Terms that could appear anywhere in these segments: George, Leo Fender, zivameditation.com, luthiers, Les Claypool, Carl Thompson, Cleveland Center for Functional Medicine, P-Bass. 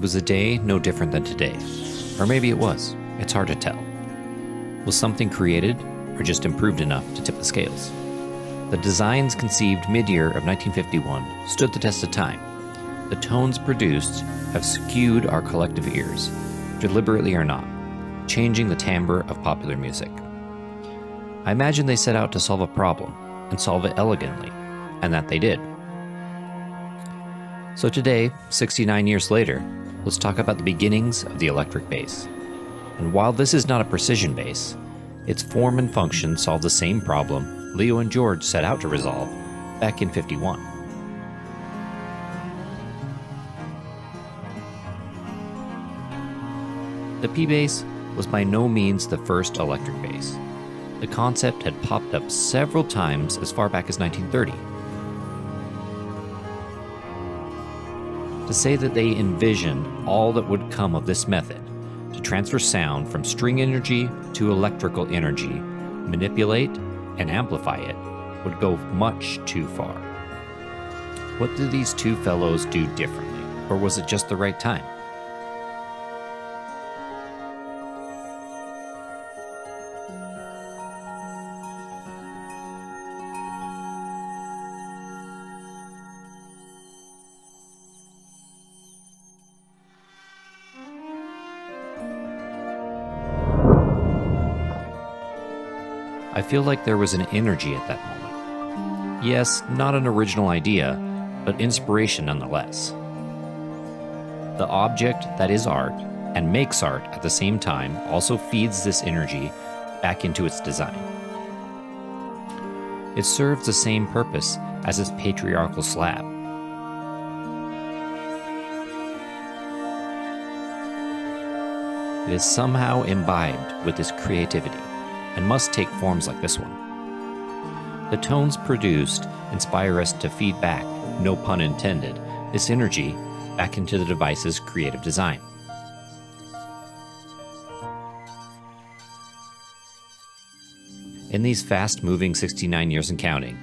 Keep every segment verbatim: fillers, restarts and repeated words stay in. It was a day no different than today. Or maybe it was. It's hard to tell. Was something created, or just improved enough to tip the scales? The designs conceived mid-year of nineteen fifty-one stood the test of time. The tones produced have skewed our collective ears, deliberately or not, changing the timbre of popular music. I imagine they set out to solve a problem, and solve it elegantly, and that they did. So today, sixty-nine years later, let's talk about the beginnings of the electric bass. And while this is not a precision bass, its form and function solve the same problem Leo and George set out to resolve back in fifty-one. The P-Bass was by no means the first electric bass. The concept had popped up several times as far back as nineteen thirty. To say that they envisioned all that would come of this method, to transfer sound from string energy to electrical energy, manipulate and amplify it, would go much too far. What did these two fellows do differently, or was it just the right time? I feel like there was an energy at that moment. Yes, not an original idea, but inspiration nonetheless. The object that is art and makes art at the same time also feeds this energy back into its design. It serves the same purpose as its patriarchal slab. It is somehow imbibed with this creativity, and must take forms like this one. The tones produced inspire us to feed back, no pun intended, this energy back into the device's creative design. In these fast-moving sixty-nine years and counting,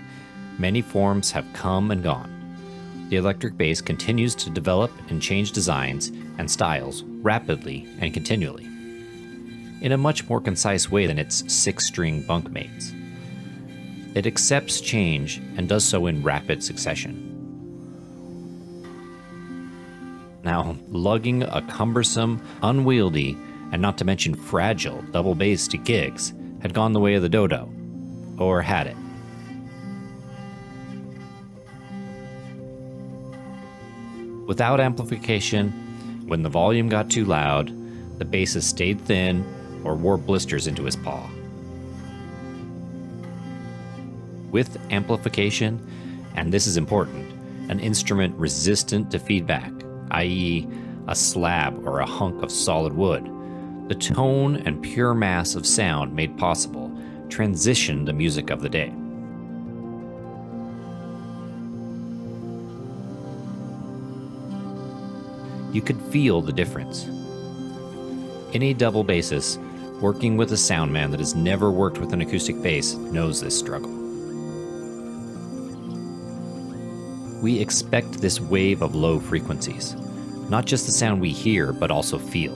many forms have come and gone. The electric bass continues to develop and change designs and styles rapidly and continually, in a much more concise way than its six-string bunkmates. It accepts change and does so in rapid succession. Now, lugging a cumbersome, unwieldy, and not to mention fragile double bass to gigs had gone the way of the dodo, or had it. Without amplification, when the volume got too loud, the bassist stayed thin or wore blisters into his paw. With amplification, and this is important, an instrument resistant to feedback, that is a slab or a hunk of solid wood, the tone and pure mass of sound made possible transitioned the music of the day. You could feel the difference. Any double bassist working with a sound man that has never worked with an acoustic bass knows this struggle. We expect this wave of low frequencies, not just the sound we hear, but also feel.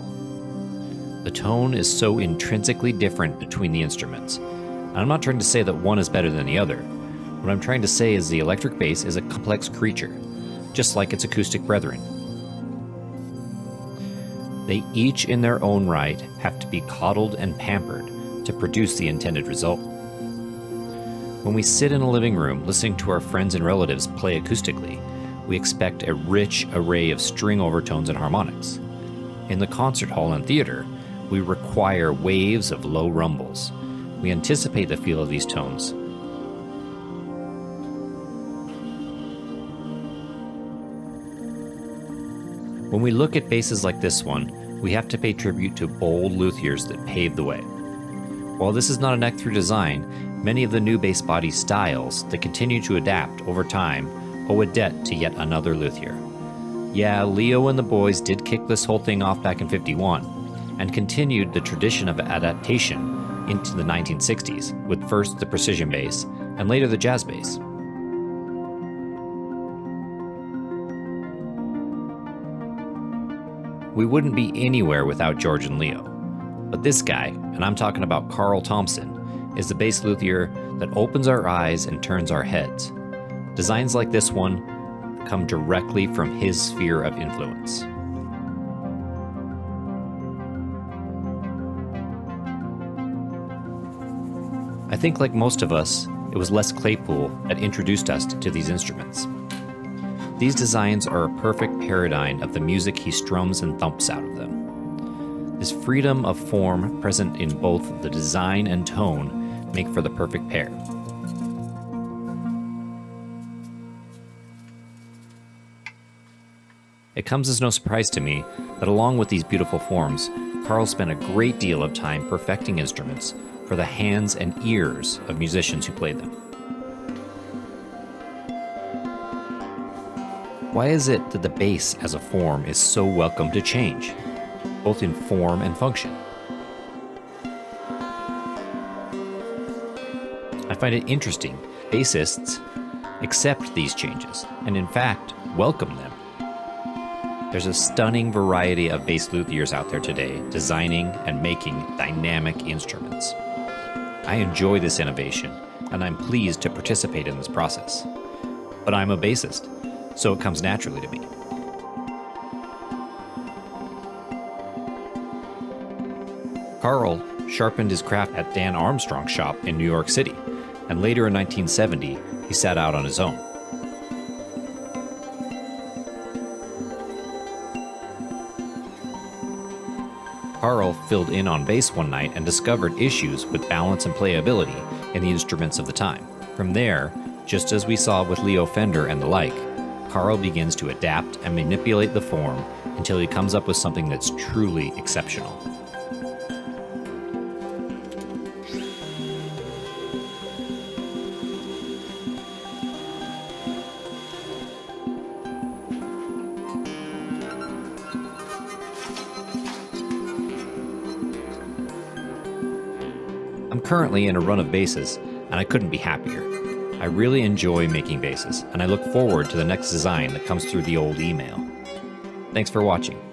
The tone is so intrinsically different between the instruments. And I'm not trying to say that one is better than the other. What I'm trying to say is the electric bass is a complex creature, just like its acoustic brethren. They each in their own right have to be coddled and pampered to produce the intended result. When we sit in a living room listening to our friends and relatives play acoustically, we expect a rich array of string overtones and harmonics. In the concert hall and theater, we require waves of low rumbles. We anticipate the feel of these tones. When we look at basses like this one, we have to pay tribute to bold luthiers that paved the way. While this is not a neck-through design, many of the new bass body styles that continue to adapt over time owe a debt to yet another luthier. Yeah, Leo and the boys did kick this whole thing off back in fifty-one, and continued the tradition of adaptation into the nineteen sixties, with first the precision bass, and later the jazz bass. We wouldn't be anywhere without George and Leo. But this guy, and I'm talking about Carl Thompson, is the bass luthier that opens our eyes and turns our heads. Designs like this one come directly from his sphere of influence. I think like most of us, it was Les Claypool that introduced us to these instruments. These designs are a perfect paradigm of the music he strums and thumps out of them. This freedom of form present in both the design and tone make for the perfect pair. It comes as no surprise to me that along with these beautiful forms, Carl spent a great deal of time perfecting instruments for the hands and ears of musicians who played them. Why is it that the bass as a form is so welcome to change, both in form and function? I find it interesting bassists accept these changes and in fact welcome them. There's a stunning variety of bass luthiers out there today designing and making dynamic instruments. I enjoy this innovation and I'm pleased to participate in this process. But I'm a bassist, so it comes naturally to me. Carl sharpened his craft at Dan Armstrong's shop in New York City, and later in nineteen seventy, he set out on his own. Carl filled in on bass one night and discovered issues with balance and playability in the instruments of the time. From there, just as we saw with Leo Fender and the like, Carl begins to adapt and manipulate the form until he comes up with something that's truly exceptional. I'm currently in a run of basses, and I couldn't be happier. I really enjoy making basses, and I look forward to the next design that comes through the old email. Thanks for watching.